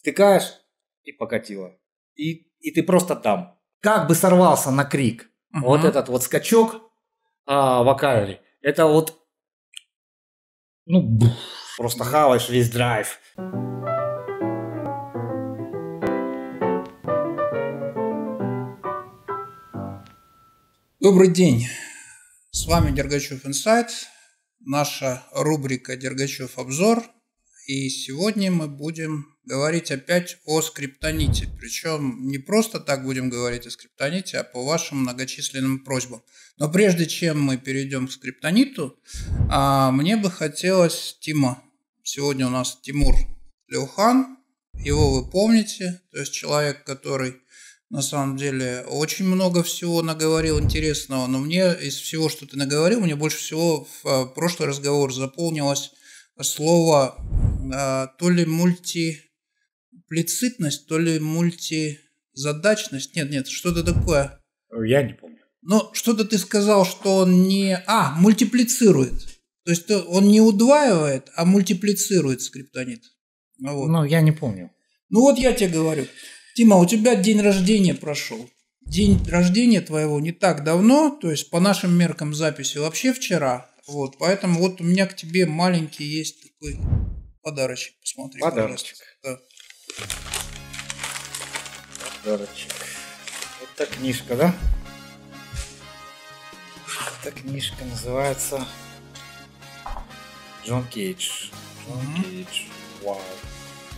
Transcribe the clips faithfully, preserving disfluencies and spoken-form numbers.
втыкаешь и покатило. И, и ты просто там. Как бы сорвался на крик. Uh-huh. Вот этот вот скачок а, вокале. Это вот... Ну, бух, просто хаваешь весь драйв. Добрый день. С вами Dergachev Insight. Наша рубрика Dergachev обзор. И сегодня мы будем говорить опять о скриптоните. Причем не просто так будем говорить о скриптоните, а по вашим многочисленным просьбам. Но прежде чем мы перейдем к скриптониту, мне бы хотелось Тима. Сегодня у нас Тимур Тлеухан. Его вы помните. То есть человек, который на самом деле очень много всего наговорил интересного. Но мне из всего, что ты наговорил, мне больше всего в прошлый разговор запомнилось слово то ли мультиплицитность, то ли мультизадачность. Нет, нет, что-то такое. Я не помню. Ну, что-то ты сказал, что он не... А, мультиплицирует. То есть он не удваивает, а мультиплицирует скриптонит. Вот. Ну, я не помню. Ну, вот я тебе говорю. Тима, у тебя день рождения прошел. День рождения твоего не так давно, то есть по нашим меркам записи вообще вчера. Вот, поэтому вот у меня к тебе маленький есть такой... Подарочек, посмотри. Подарочек. Да. Подарочек. Это книжка, да? Эта книжка называется Джон Кейдж. Джон mm-hmm. Кейдж. Вау.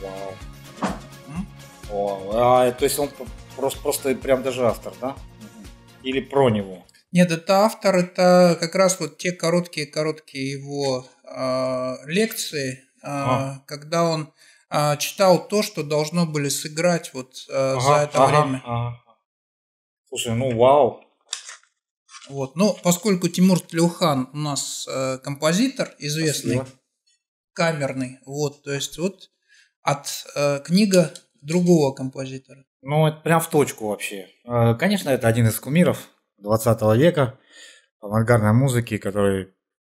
Вау. Mm-hmm. Вау. А, то есть он просто, просто прям даже автор, да? Mm-hmm. Или про него? Нет, это автор, это как раз вот те короткие-короткие его э, лекции. А. Когда он а, читал то, что должно были сыграть вот а, ага, за это ага, время. Ага. Слушай, ну вау. Вот, ну поскольку Тимур Тлеухан у нас а, композитор известный, спасибо. Камерный, вот, то есть вот от а, книга другого композитора. Ну это прям в точку вообще. Конечно, это один из кумиров двадцатого века авангардной музыки, который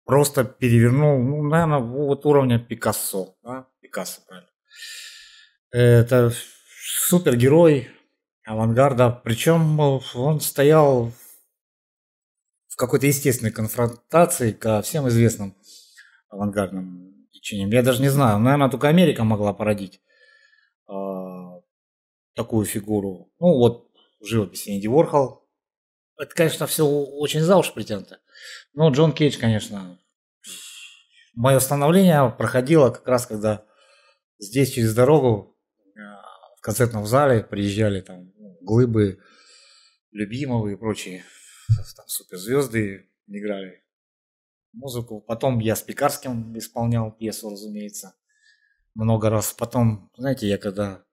просто перевернул, ну, наверное, вот уровня Пикассо. Да? Пикассо, правильно. Это супергерой авангарда. Причем он стоял в какой-то естественной конфронтации ко всем известным авангардным течениям. Я даже не знаю. Наверное, только Америка могла породить э, такую фигуру. Ну, вот в живописи Энди Ворхол. Это, конечно, все очень за уж притянуто. Ну, Джон Кейдж, конечно. Мое становление проходило как раз, когда здесь через дорогу в концертном зале приезжали там глыбы Любимовы и прочие там суперзвезды, играли музыку. Потом я с Пекарским исполнял пьесу, разумеется, много раз. Потом, знаете, я когда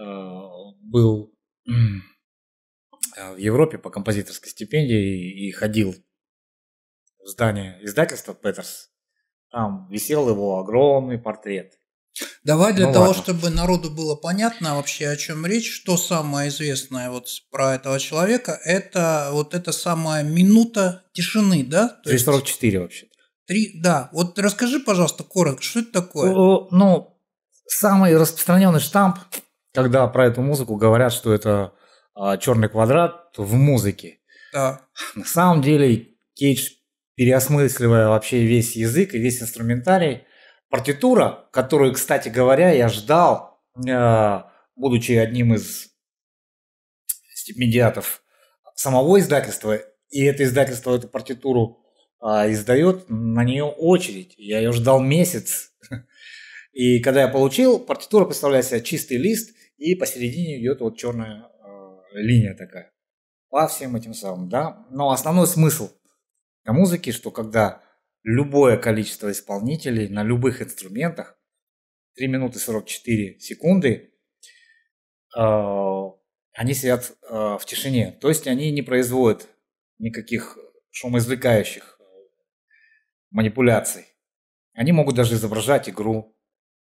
э, был в Европе по композиторской стипендии и ходил в здание издательства Петерс, там висел его огромный портрет. Давай для ну, того, ладно. Чтобы народу было понятно вообще, о чем речь, что самое известное вот про этого человека, это вот эта самая минута тишины, да? То три сорок четыре вообще. три, да. Вот расскажи, пожалуйста, коротко, что это такое? Ну, ну самый распространенный штамп, когда про эту музыку говорят, что это «Черный квадрат» в музыке. Да. На самом деле Кейдж, переосмысливая вообще весь язык и весь инструментарий, партитура, которую, кстати говоря, я ждал, будучи одним из стипендиатов самого издательства, и это издательство эту партитуру издает, на нее очередь. Я ее ждал месяц. И когда я получил, партитура представляет себе чистый лист, и посередине идет вот черная линия такая. По всем этим самым, да. Но основной смысл музыки, что когда любое количество исполнителей на любых инструментах, три минуты сорок четыре секунды, э, они сидят э, в тишине. То есть они не производят никаких шумоизвлекающих манипуляций. Они могут даже изображать игру.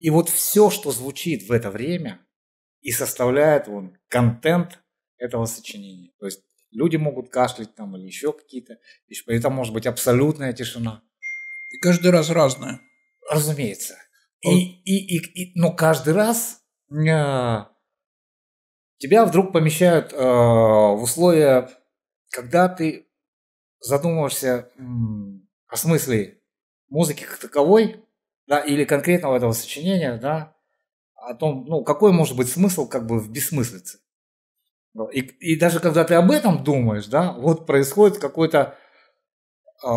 И вот все, что звучит в это время, и составляет вон, контент этого сочинения. То есть люди могут кашлять там или еще какие-то вещи. И там может быть абсолютная тишина. И каждый раз разная. Разумеется. Он... И, и, и, и, но каждый раз тебя вдруг помещают э, в условия, когда ты задумываешься м, о смысле музыки как таковой, да, или конкретного этого сочинения, да, о том, ну, какой может быть смысл как бы в бессмыслице. И, и даже когда ты об этом думаешь, да, вот происходит какой-то, э,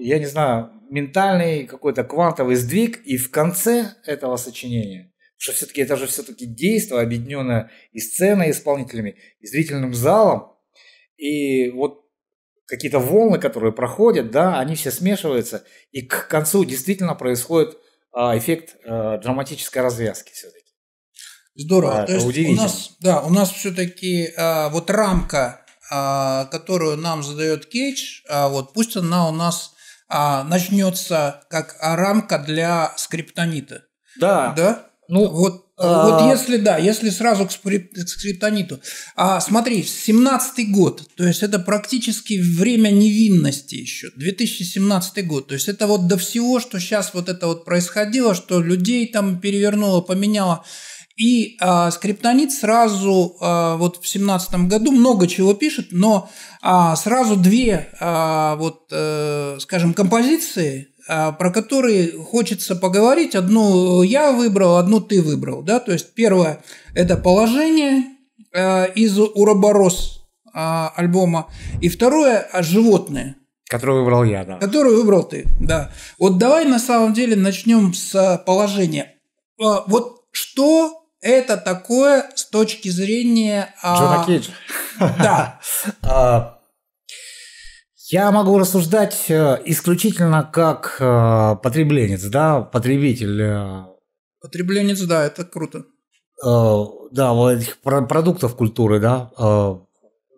я не знаю, ментальный какой-то квантовый сдвиг, и в конце этого сочинения, что все-таки это же все-таки действие, объединенное и сценой, и исполнителями, и зрительным залом, и вот какие-то волны, которые проходят, да, они все смешиваются, и к концу действительно происходит а, эффект а, драматической развязки все-таки. Здорово. А, то есть удивительно. У нас, да, у нас все-таки а, вот рамка, а, которую нам задает Кейдж, а, вот пусть она у нас а, начнется как рамка для скриптонита. Да. Да. Ну, вот, а... вот если, да, если сразу к скриптониту. А, смотри, семнадцатый год, то есть это практически время невинности еще, две тысячи семнадцатый год, то есть это вот до всего, что сейчас вот это вот происходило, что людей там перевернуло, поменяло. И а, скриптонит сразу а, вот в семнадцатом году много чего пишет, но а, сразу две, а, вот, а, скажем, композиции, про которые хочется поговорить. Одну я выбрал, одну ты выбрал. Да? То есть первое – это «Положение» из «Уроборос» альбома. И второе – «Животные». Которую выбрал я, да. Которую выбрал ты, да. Вот давай на самом деле начнем с «Положения». Вот что это такое с точки зрения… Джона Кейджа. Да. Я могу рассуждать исключительно как потребленец, да, потребитель. Потребленец, да, это круто. Да, вот этих продуктов культуры, да,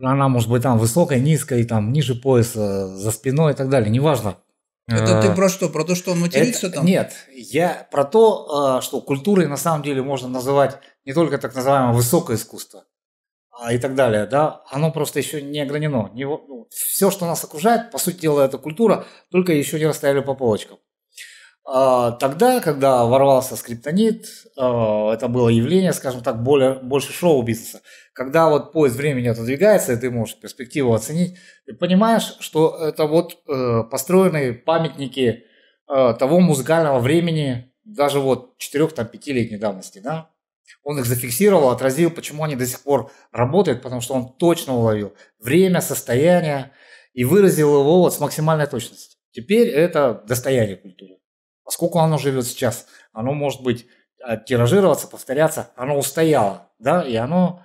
она может быть там высокая, низкая, там ниже пояса, за спиной и так далее, неважно. Это ты про что? Про то, что он матерится это, там? Нет, я про то, что культурой на самом деле можно называть не только так называемое высокое искусство, и так далее, да, оно просто еще не огранено. Все, что нас окружает, по сути дела, это культура, только еще не расставили по полочкам. Тогда, когда ворвался скриптонит, это было явление, скажем так, более, больше шоу-бизнеса. Когда вот поезд времени отодвигается, и ты можешь перспективу оценить, ты понимаешь, что это вот построенные памятники того музыкального времени, даже вот четырёх-пятилетней давности, да. Он их зафиксировал, отразил, почему они до сих пор работают, потому что он точно уловил время, состояние и выразил его вот с максимальной точностью. Теперь это достояние культуры. Поскольку оно живет сейчас, оно может быть тиражироваться, повторяться, оно устояло, да, и оно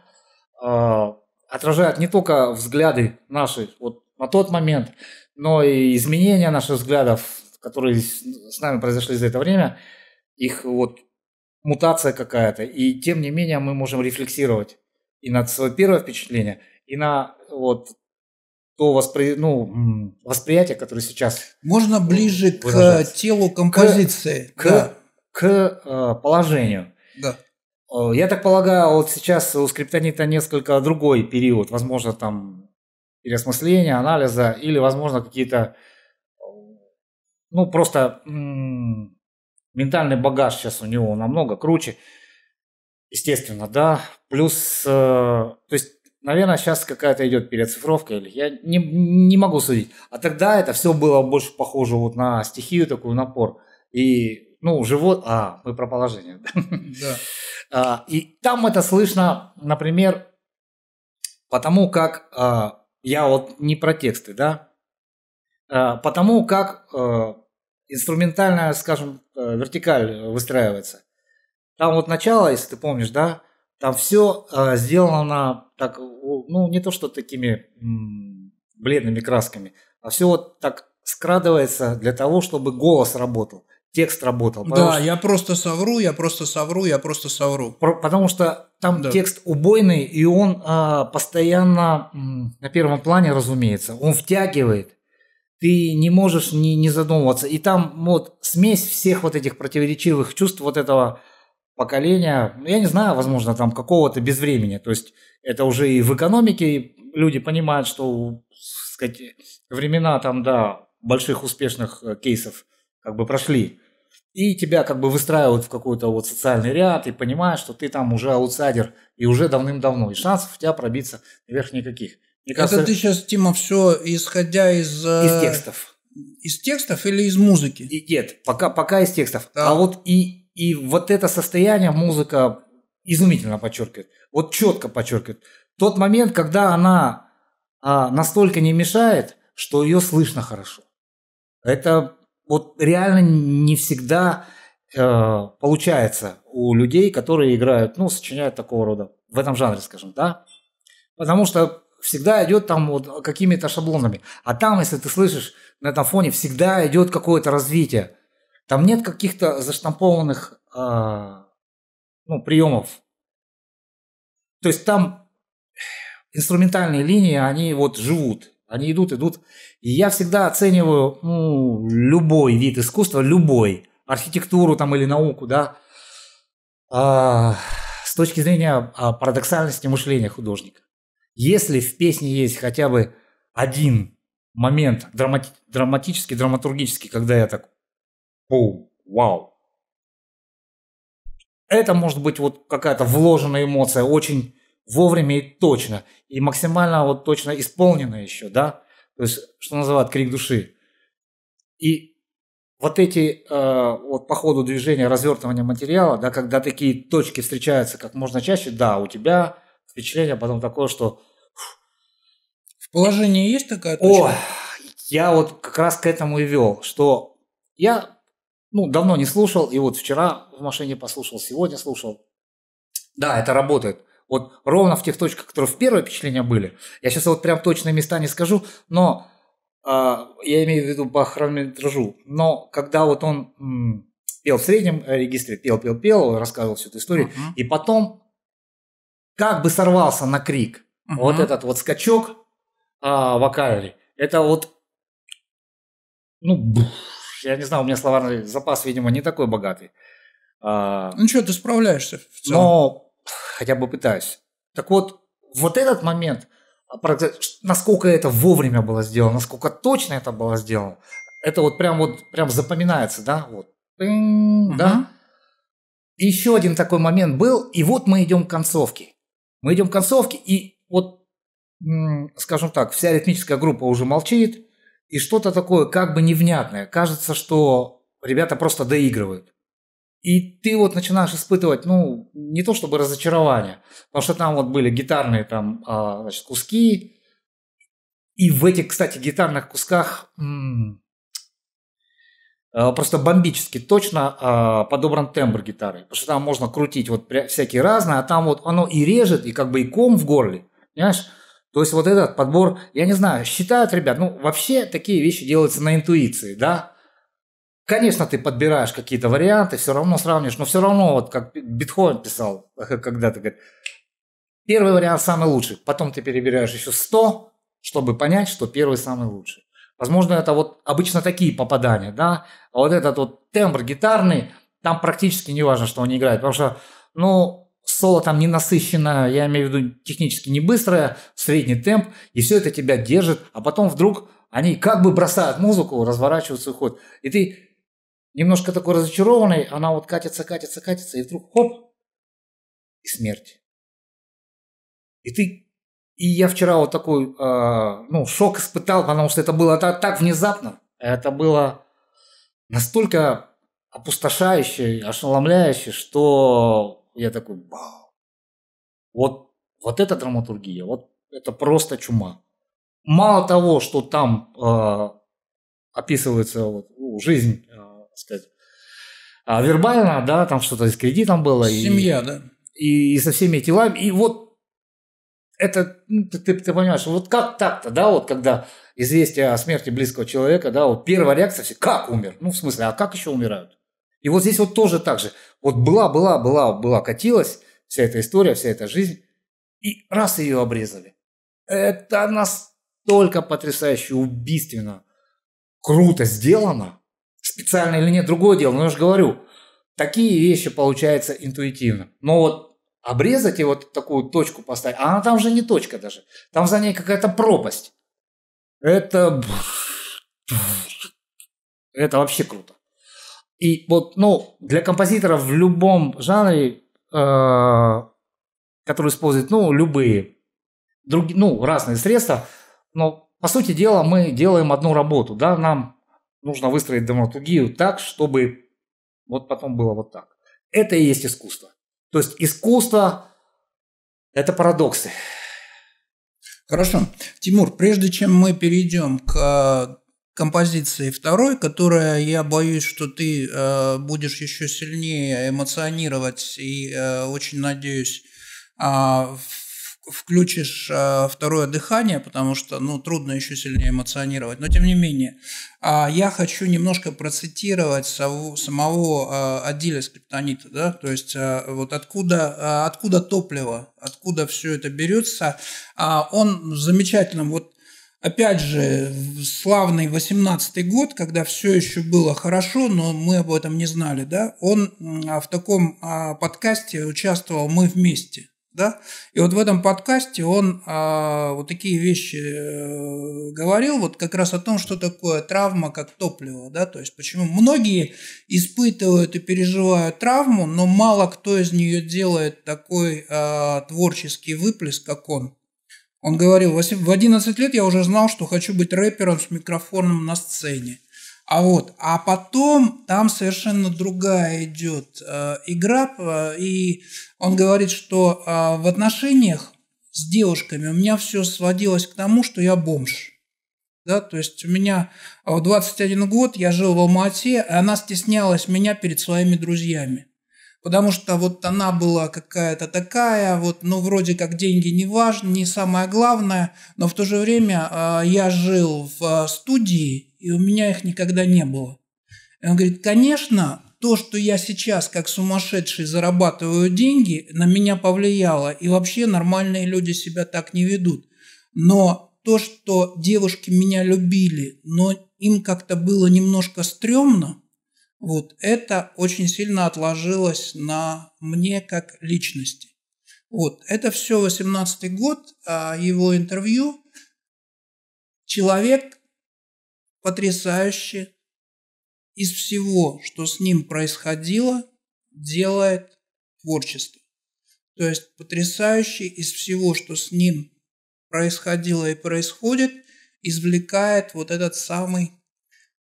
э, отражает не только взгляды наши вот на тот момент, но и изменения наших взглядов, которые с нами произошли за это время, их вот мутация какая-то, и тем не менее мы можем рефлексировать и на свое первое впечатление, и на вот то воспри... ну, восприятие, которое сейчас... Можно ближе выражается. К телу композиции. К, да. к, к положению. Да. Я так полагаю, вот сейчас у скриптонита несколько другой период, возможно, там переосмысления, анализа, или, возможно, какие-то, ну, просто... Ментальный багаж сейчас у него намного круче, естественно, да. Плюс, э, то есть, наверное, сейчас какая-то идет переоцифровка, или я не, не могу судить. А тогда это все было больше похоже вот на стихию, такой напор. И, ну, живот... А, мы про положение. Да. И там это слышно, например, потому как... Я вот не про тексты, да. Потому как... инструментальная, скажем, вертикаль выстраивается. Там вот начало, если ты помнишь, да, там все э, сделано так, ну, не то что такими м, бледными красками, а все вот так скрадывается для того, чтобы голос работал, текст работал. Да, что... я просто совру, я просто совру, я просто совру. Про, потому что там да. Текст убойный, и он э, постоянно м, на первом плане, разумеется, он втягивает. Ты не можешь не, не задумываться. И там вот смесь всех вот этих противоречивых чувств вот этого поколения, я не знаю, возможно, там какого-то безвремени. То есть это уже и в экономике люди понимают, что, сказать, времена там, да, больших успешных кейсов как бы прошли. И тебя как бы выстраивают в какой-то вот социальный ряд, и понимаешь, что ты там уже аутсайдер, и уже давным-давно, и шансов у тебя пробиться наверх никаких. Мне кажется, это ты сейчас, Тима, все исходя из... Из текстов. Из текстов или из музыки? И, нет, пока, пока из текстов. Да. А вот и, и вот это состояние музыка изумительно подчеркивает, вот четко подчеркивает. Тот момент, когда она а, настолько не мешает, что ее слышно хорошо. Это... Вот реально не всегда э, получается у людей, которые играют, ну, сочиняют такого рода, в этом жанре, скажем, да. Потому что всегда идет там вот какими-то шаблонами. А там, если ты слышишь, на этом фоне всегда идет какое-то развитие. Там нет каких-то заштампованных э, ну, приемов. То есть там инструментальные линии, они вот живут. Они идут, идут. И я всегда оцениваю ну, любой вид искусства, любой, архитектуру там или науку, да, а, с точки зрения парадоксальности мышления художника. Если в песне есть хотя бы один момент драмати драматический, драматургический, когда я так, оу, вау, это может быть вот какая-то вложенная эмоция, очень... вовремя и точно, и максимально вот точно исполнено еще, да, то есть, что называют, крик души. И вот эти, э, вот по ходу движения, развертывания материала, да, когда такие точки встречаются как можно чаще, да, у тебя впечатление потом такое, что... В положении есть такая точка? О, я вот как раз к этому и вел, что я, ну, давно не слушал, и вот вчера в машине послушал, сегодня слушал. Да, это работает. Вот ровно в тех точках, которые в первое впечатление были, я сейчас вот прям точные места не скажу, но э, я имею в виду по хронометражу, но когда вот он м, пел в среднем регистре, пел-пел-пел, рассказывал всю эту историю, uh-huh. и потом как бы сорвался на крик, uh-huh. вот этот вот скачок э, вокальный, это вот, ну, бух, я не знаю, у меня словарный запас, видимо, не такой богатый. Э, ну что, ты справляешься в целом. Но хотя бы пытаюсь. Так вот, вот этот момент, насколько это вовремя было сделано, насколько точно это было сделано, это вот прям вот прям запоминается, да? Вот. Пинь, да? И еще один такой момент был, и вот мы идем к концовке. Мы идем к концовке, и вот, скажем так, вся ритмическая группа уже молчит, и что-то такое как бы невнятное. Кажется, что ребята просто доигрывают. И ты вот начинаешь испытывать, ну, не то чтобы разочарование, потому что там вот были гитарные там, значит, куски, и в этих, кстати, гитарных кусках м -м, просто бомбически точно а, подобран тембр гитары, потому что там можно крутить вот всякие разные, а там вот оно и режет, и как бы и ком в горле, понимаешь? То есть вот этот подбор, я не знаю, считают, ребят, ну, вообще такие вещи делаются на интуиции, да? Конечно, ты подбираешь какие-то варианты, все равно сравнишь, но все равно, вот как Бетховен писал когда-то, говорит, первый вариант самый лучший, потом ты перебираешь еще сто, чтобы понять, что первый самый лучший. Возможно, это вот обычно такие попадания, да, а вот этот вот тембр гитарный, там практически не важно, что они играют, потому что, ну, соло там не насыщенно, я имею в виду технически не быстрое, средний темп, и все это тебя держит, а потом вдруг они как бы бросают музыку, разворачиваются и уходят, и ты... Немножко такой разочарованный, она вот катится, катится, катится, и вдруг хоп, и смерть. И ты, и я вчера вот такой, э, ну, шок испытал, потому что это было так, так внезапно, это было настолько опустошающе, ошеломляюще, что я такой, бау, вот, вот это драматургия, вот это просто чума. Мало того, что там э, описывается вот, ну, жизнь, сказать. А вербально, да, там что-то с кредитом было. Семья, и, да. И, и со всеми телами. И вот это, ну, ты, ты, ты понимаешь, вот как так-то, да, вот когда известие о смерти близкого человека, да, вот первая реакция, все, как умер? Ну, в смысле, а как еще умирают? И вот здесь вот тоже так же. Вот была, была, была, была, катилась вся эта история, вся эта жизнь, и раз ее обрезали. Это настолько потрясающе, убийственно, круто сделано. Специально или нет, другое дело, но я же говорю, такие вещи получаются интуитивно. Но вот обрезать и вот такую точку поставить, а она там же не точка даже, там за ней какая-то пропасть. Это... Это вообще круто. И вот, ну, для композиторов в любом жанре, э, который использует, ну, любые, други, ну, разные средства, но, по сути дела, мы делаем одну работу, да, нам нужно выстроить драматургию так, чтобы вот потом было вот так. Это и есть искусство. То есть искусство – это парадоксы. Хорошо. Тимур, прежде чем мы перейдем к композиции второй, которая, я боюсь, что ты э, будешь еще сильнее эмоционировать, и э, очень надеюсь, э, включишь э, второе дыхание, потому что, ну, трудно еще сильнее эмоционировать. Но тем не менее, э, я хочу немножко процитировать самого, самого э, отделя Скриптонита, да, то есть э, вот откуда, э, откуда топливо, откуда все это берется. Э, он замечательно, вот опять же, славный восемнадцатый год, когда все еще было хорошо, но мы об этом не знали, да? Он в таком подкасте участвовал «Мы вместе», да? И вот в этом подкасте он вот такие вещи говорил, вот как раз о том, что такое травма как топливо, да? То есть почему многие испытывают и переживают травму, но мало кто из нее делает такой творческий выплеск, как он. Он говорил: в одиннадцать лет я уже знал, что хочу быть рэпером с микрофоном на сцене. А вот, а потом там совершенно другая идет э, игра. Э, и он говорит, что э, в отношениях с девушками у меня все сводилось к тому, что я бомж. Да? То есть у меня в двадцать один год я жил в Алма-Ате, и она стеснялась меня перед своими друзьями. Потому что вот она была какая-то такая, вот, ну, вроде как деньги не важны, не самое главное, но в то же время э, я жил в э, студии, и у меня их никогда не было. И он говорит: конечно, то, что я сейчас как сумасшедший зарабатываю деньги, на меня повлияло, и вообще нормальные люди себя так не ведут. Но то, что девушки меня любили, но им как-то было немножко стрёмно, вот это очень сильно отложилось на мне как личности. Вот это все восемнадцатый год, его интервью. Человек потрясающе из всего, что с ним происходило, делает творчество. То есть потрясающе из всего, что с ним происходило и происходит, извлекает вот этот самый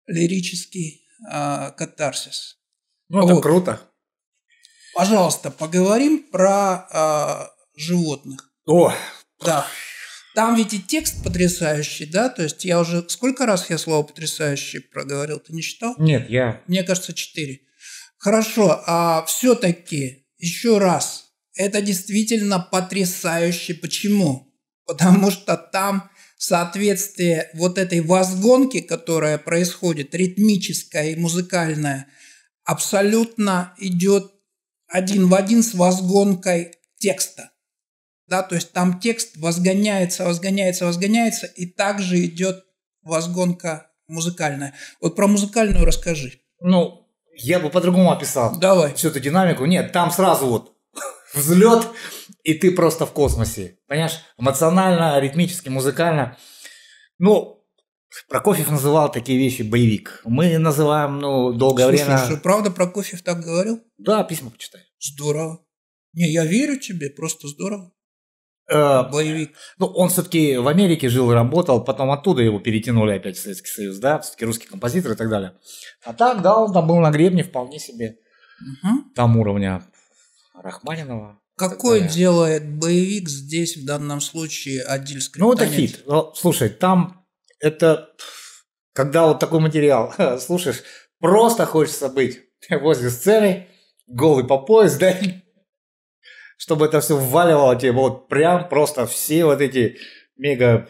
лирический катарсис. Ну, это вот круто. Пожалуйста, поговорим про э, животных. О! Да. Там ведь и текст потрясающий, да? То есть я уже... Сколько раз я слово «потрясающий» проговорил? Ты не считал? Нет, я... Мне кажется, четыре. Хорошо. А все-таки еще раз. Это действительно потрясающе. Почему? Потому что там... соответствие вот этой возгонки, которая происходит, ритмическая и музыкальная, абсолютно идет один в один с возгонкой текста. Да, то есть там текст возгоняется, возгоняется, возгоняется, и также идет возгонка музыкальная. Вот про музыкальную расскажи. Ну, я бы по-другому описал. Давай. Всю эту динамику. Нет, там сразу вот взлет, и ты просто в космосе. Понимаешь? Эмоционально, ритмически, музыкально. Ну, Прокофьев называл такие вещи боевик. Мы называем, ну, долгое Слушай, время... Слушай, правда Прокофьев так говорил? Да, письма почитай. Здорово. Не, я верю тебе, просто здорово. Э, боевик. Ну, он все-таки в Америке жил и работал, потом оттуда его перетянули опять в Советский Союз, да? Все-таки русский композитор и так далее. А так, да, он там был на гребне вполне себе. Угу. Там уровня Рахманинова. Какой делает боевик здесь в данном случае отдел Скриптонит? Ну, это хит. Слушай, там это... Когда вот такой материал слушаешь, просто хочется быть возле сцены, голый по пояс, да? Чтобы это все вваливало тебе вот прям просто все вот эти мега...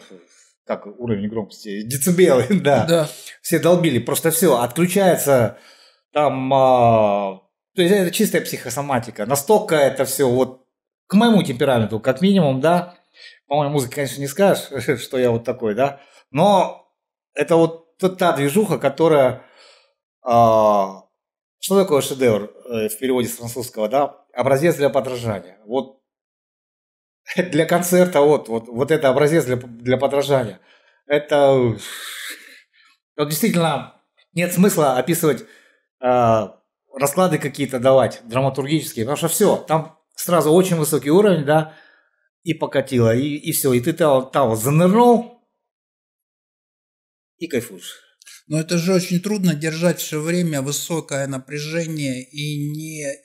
Как уровень громкости? Децибелы, да. Да. Все долбили, просто все. Отключается там... А... То есть это чистая психосоматика. Настолько это все вот к моему темпераменту, как минимум, да. По моей музыке, конечно, не скажешь, что я вот такой, да. Но это вот та движуха, которая... А, что такое шедевр в переводе с французского, да? Образец для подражания. Вот для концерта вот, вот, вот это образец для, для подражания. Это... Вот действительно нет смысла описывать э, расклады какие-то давать драматургические, потому что все, там сразу очень высокий уровень, да, и покатило, и, и все, и ты там, там вот занырнул и кайфуешь. Но это же очень трудно держать все время высокое напряжение и не э,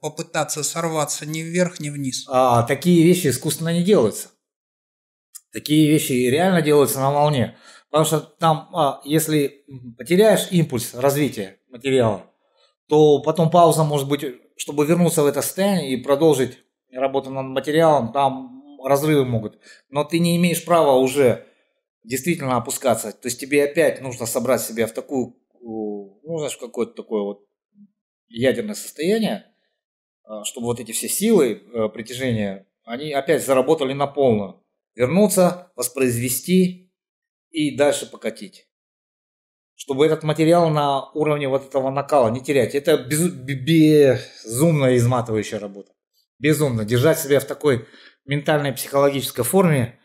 попытаться сорваться ни вверх, ни вниз. А, такие вещи искусственно не делаются. Такие вещи реально делаются на волне. Потому что там, а, если потеряешь импульс развития материала, то потом пауза может быть, чтобы вернуться в это состояние и продолжить работу над материалом, там разрывы могут. Но ты не имеешь права уже действительно опускаться. То есть тебе опять нужно собрать себя в такую, ну, знаешь, какое-то такое вот ядерное состояние, чтобы вот эти все силы притяжения, они опять заработали на полную. Вернуться, воспроизвести и дальше покатить. Чтобы этот материал на уровне вот этого накала не терять. Это безумно изматывающая работа. Безумно. Держать себя в такой ментальной, психологической форме,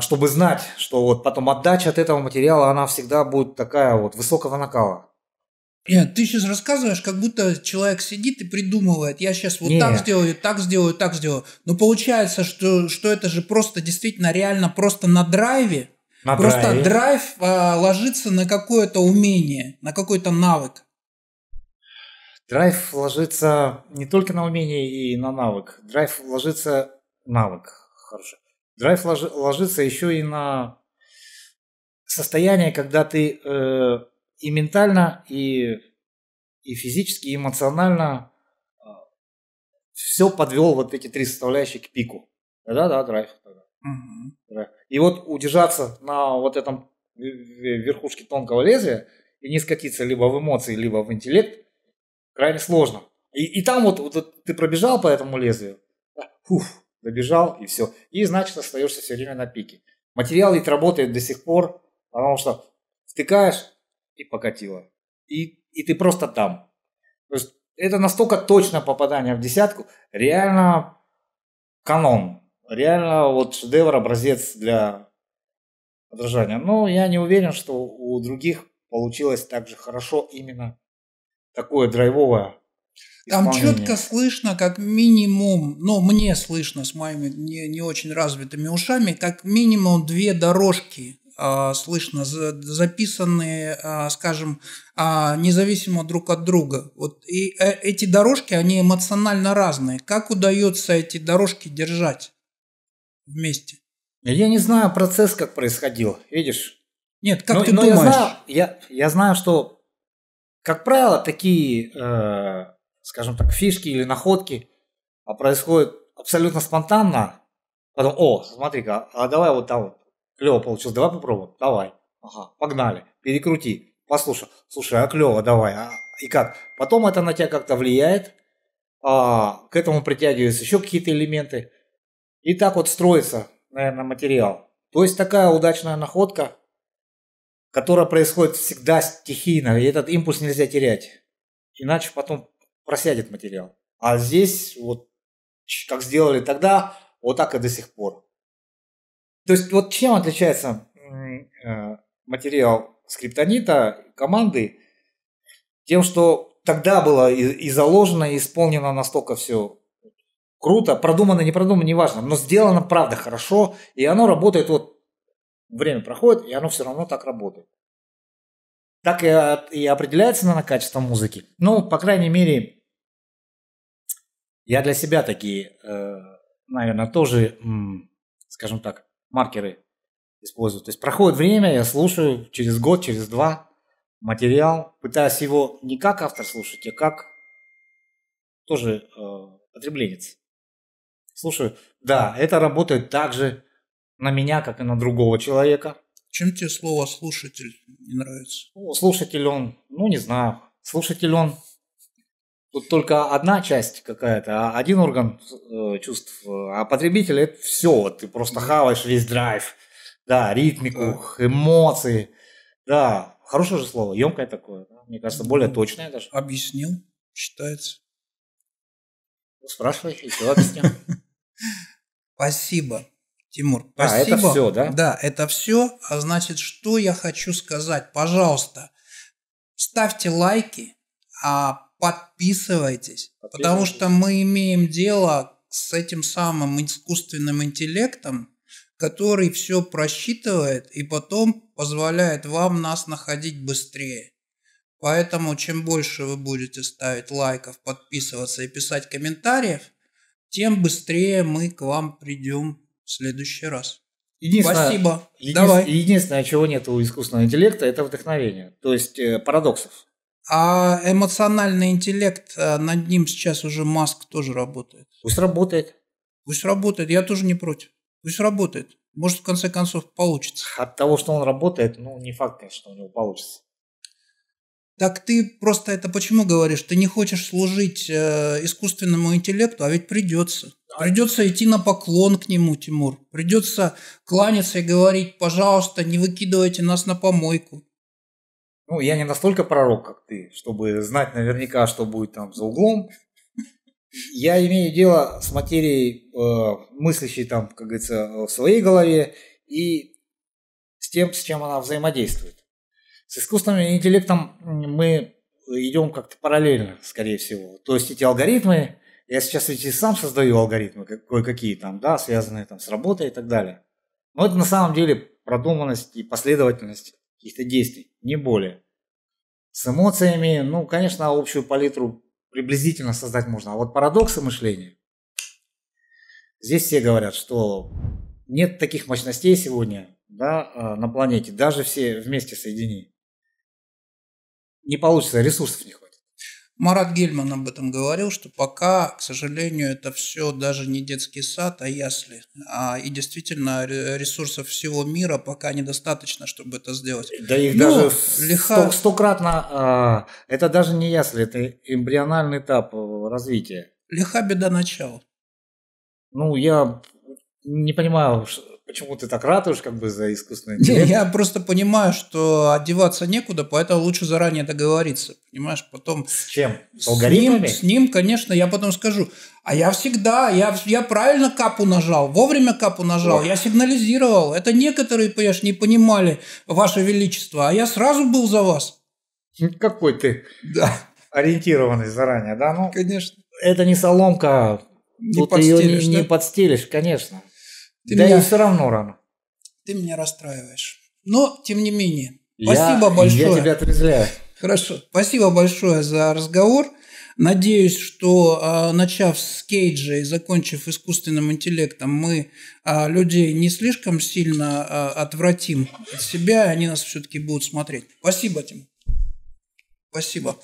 чтобы знать, что вот потом отдача от этого материала, она всегда будет такая вот высокого накала. Нет, ты сейчас рассказываешь, как будто человек сидит и придумывает, я сейчас вот Нет. так сделаю, так сделаю, так сделаю. Но получается, что, что это же просто действительно реально просто на драйве. На просто драйве. драйв а, ложится на какое-то умение, на какой-то навык. Драйв ложится не только на умение и на навык. Драйв ложится... Навык. Хорошо. Драйв ложи, ложится еще и на состояние, когда ты... Э, и ментально, и, и физически, и эмоционально все подвел вот эти три составляющие к пику. Да-да, драйв. Mm-hmm. драйв. И вот удержаться на вот этом верхушке тонкого лезвия и не скатиться либо в эмоции, либо в интеллект крайне сложно. И, и там вот, вот ты пробежал по этому лезвию, фух, добежал и все. И значит остаешься все время на пике. Материал ведь работает до сих пор, потому что втыкаешь, и покатило. И, и ты просто там. То есть это настолько точное попадание в десятку. Реально канон. Реально вот шедевр, образец для подражания. Но я не уверен, что у других получилось так же хорошо именно такое драйвовое Там исполнение. Четко слышно, как минимум, ну мне слышно с моими не, не очень развитыми ушами, как минимум две дорожки слышно, записанные, скажем, независимо друг от друга. Вот. И эти дорожки, они эмоционально разные. Как удается эти дорожки держать вместе? Я не знаю процесс, как происходил, видишь? Нет, как но, ты но думаешь? Я знаю, я, я знаю, что, как правило, такие, э, скажем так, фишки или находки происходят абсолютно спонтанно. Потом, о, смотри-ка, а давай вот там вот. Клево получилось, давай попробуем, давай, ага, погнали, перекрути, послушай, слушай, а клево, давай, а, и как? Потом это на тебя как-то влияет, а, к этому притягиваются еще какие-то элементы, и так вот строится, наверное, материал. То есть такая удачная находка, которая происходит всегда стихийно, и этот импульс нельзя терять, иначе потом просядет материал. А здесь вот, как сделали тогда, вот так и до сих пор. То есть вот чем отличается э, материал Скриптонита, команды, тем, что тогда было и, и заложено, и исполнено настолько все круто, продумано, не продумано, неважно, но сделано правда хорошо, и оно работает, вот время проходит, и оно все равно так работает. Так и, и определяется, наверное, качество музыки. Ну, по крайней мере, я для себя такие, э, наверное, тоже, м, скажем так, маркеры использую. То есть проходит время, я слушаю через год, через два материал, пытаясь его не как автор слушать, а как тоже э, потребленец. Слушаю, да, это работает так же на меня, как и на другого человека. Чем тебе слово «слушатель» не нравится? Ну, слушатель он, ну не знаю, слушатель он, тут только одна часть какая-то, один орган э, чувств, а потребитель это все, ты просто хаваешь весь драйв, да, ритмику, эмоции, да, хорошее же слово, емкое такое, да? Мне кажется, более точное даже. Объяснил, считается. Спрашивай, еще объяснил. Спасибо, Тимур. А это все, да? Да, это все. А значит, что я хочу сказать? Пожалуйста, ставьте лайки. а подписывайтесь, подписывайтесь, потому что мы имеем дело с этим самым искусственным интеллектом, который все просчитывает и потом позволяет вам нас находить быстрее. Поэтому чем больше вы будете ставить лайков, подписываться и писать комментариев, тем быстрее мы к вам придем в следующий раз. Единственное, Спасибо. Единственное, Давай. единственное, чего нет у искусственного интеллекта, это вдохновение, то есть э, парадоксов. А эмоциональный интеллект, над ним сейчас уже Маск тоже работает. Пусть работает. Пусть работает, я тоже не против. Пусть работает. Может, в конце концов, получится. От того, что он работает, ну, не факт, конечно, что у него получится. Так ты просто это почему говоришь? Ты не хочешь служить э, искусственному интеллекту, а ведь придется. Придется идти на поклон к нему, Тимур. Придется кланяться и говорить, пожалуйста, не выкидывайте нас на помойку. Ну, я не настолько пророк, как ты, чтобы знать наверняка, что будет там за углом. Я имею дело с материей, э, мыслящей там, как говорится, в своей голове и с тем, с чем она взаимодействует. С искусственным интеллектом мы идем как-то параллельно, скорее всего. То есть эти алгоритмы, я сейчас ведь и сам создаю алгоритмы, кое-какие там, да, связанные там с работой и так далее. Но это на самом деле продуманность и последовательность каких-то действий, не более. С эмоциями, ну, конечно, общую палитру приблизительно создать можно. А вот парадоксы мышления, здесь все говорят, что нет таких мощностей сегодня, да, на планете, даже все вместе соединены. Не получится, ресурсов не хватит. Марат Гильман об этом говорил, что пока, к сожалению, это все даже не детский сад, а ясли. А, и действительно, ресурсов всего мира пока недостаточно, чтобы это сделать. Да их Но даже лиха... стократно... А, это даже не ясли, это эмбриональный этап развития. Лиха беда начала. Ну, я не понимаю... Почему ты так ратуешь как бы за искусственный интеллект? Я просто понимаю, что одеваться некуда, поэтому лучше заранее договориться. Понимаешь, потом... С чем? С алгоритмами? С ним, конечно, я потом скажу. А я всегда, я, я правильно капу нажал, вовремя капу нажал, я сигнализировал. Это некоторые, понимаешь, не понимали, Ваше Величество, а я сразу был за вас. Какой ты да. ориентированный заранее, да? Ну, конечно. Это не соломка, не тут подстелишь, ее не, да? не подстелишь, конечно. Ты да меня... и все равно рано. Ты меня расстраиваешь. Но, тем не менее, я, спасибо большое. Я тебя отрезвляю. Хорошо. Спасибо большое за разговор. Надеюсь, что, начав с Кейджа и закончив искусственным интеллектом, мы людей не слишком сильно отвратим от себя, и они нас все-таки будут смотреть. Спасибо, Тим. Спасибо.